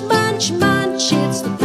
munch, munch, munch. It's the